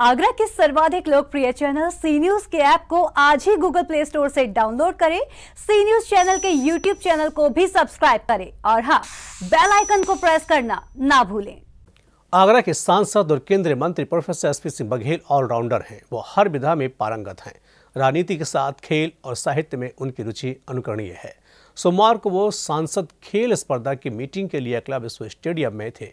आगरा के सर्वाधिक लोकप्रिय चैनल सी न्यूज के ऐप को आज ही गूगल प्ले स्टोर से डाउनलोड करें। सी न्यूज चैनल के यूट्यूब चैनल को भी सब्सक्राइब करें और हाँ, बेल आइकन को प्रेस करना ना भूलें। आगरा के सांसद और केंद्रीय मंत्री professor S P Singh Baghel allrounder हैं। वो हर विधा में पारंगत हैं। राजनीति के साथ खेल और साहित्य में उनकी रुचि अनुकरणीय है। सोमवार को वो सांसद खेल स्पर्धा की मीटिंग के लिए एकलव्य स्पोर्ट्स स्टेडियम में थे।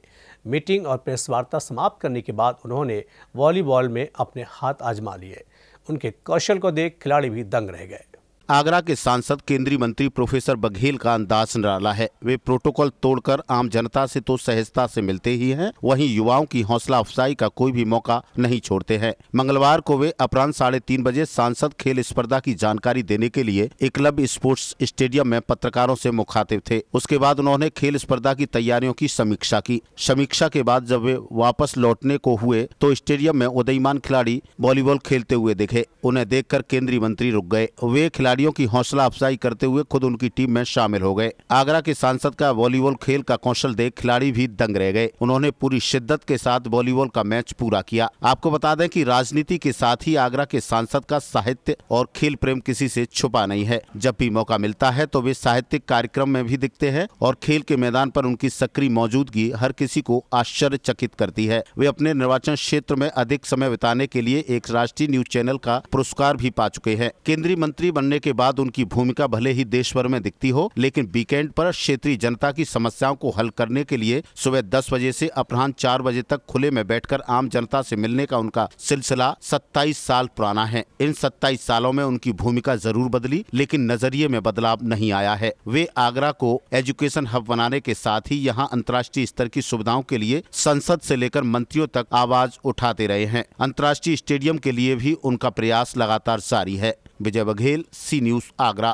मीटिंग और प्रेस वार्ता समाप्त करने के बाद उन्होंने वॉलीबॉल में अपने हाथ आजमा लिए। उनके कौशल को देख खिलाड़ी भी दंग रह गए। आगरा के सांसद केंद्रीय मंत्री प्रोफेसर बघेल का अंदाज निराला है। वे प्रोटोकॉल तोड़कर आम जनता से तो सहजता से मिलते ही हैं, वहीं युवाओं की हौसला अफजाई का कोई भी मौका नहीं छोड़ते हैं। मंगलवार को वे अपराह्न 3:30 बजे सांसद खेल स्पर्धा की जानकारी देने के लिए एकलव्य स्पोर्ट्स स्टेडियम में पत्रकारों से मुखातिब थे। उसके बाद उन्होंने खेल स्पर्धा की तैयारियों की समीक्षा की। समीक्षा के बाद जब वे वापस लौटने को हुए तो स्टेडियम में उदयमान खिलाड़ी वॉलीबॉल खेलते हुए दिखे। उन्हें देखकर केंद्रीय मंत्री रुक गए। वे खिलाड़ियों की हौसला अफजाई करते हुए खुद उनकी टीम में शामिल हो गए। आगरा के सांसद का वॉलीबॉल खेल का कौशल देख खिलाड़ी भी दंग रह गए। उन्होंने पूरी शिद्दत के साथ वॉलीबॉल का मैच पूरा किया। आपको बता दें कि राजनीति के साथ ही आगरा के सांसद का साहित्य और खेल प्रेम किसी से छुपा नहीं है। जब भी मौका मिलता है तो वे साहित्यिक कार्यक्रम में भी दिखते हैं और खेल के मैदान पर उनकी सक्रिय मौजूदगी हर किसी को आश्चर्यचकित करती है। वे अपने निर्वाचन क्षेत्र में अधिक समय बिताने के लिए एक राष्ट्रीय न्यूज चैनल का पुरस्कार भी पा चुके हैं। केंद्रीय मंत्री बनने के बाद उनकी भूमिका भले ही देश भर में दिखती हो, लेकिन वीकेंड पर क्षेत्रीय जनता की समस्याओं को हल करने के लिए सुबह 10 बजे से अपराह्न 4 बजे तक खुले में बैठकर आम जनता से मिलने का उनका सिलसिला 27 साल पुराना है। इन 27 सालों में उनकी भूमिका जरूर बदली, लेकिन नजरिए में बदलाव नहीं आया है। वे आगरा को एजुकेशन हब बनाने के साथ ही यहाँ अंतर्राष्ट्रीय स्तर की सुविधाओं के लिए संसद से लेकर मंत्रियों तक आवाज उठाते रहे हैं। अंतर्राष्ट्रीय स्टेडियम के लिए भी उनका प्रयास लगातार जारी है। Vijay Baghel, C news, Agra.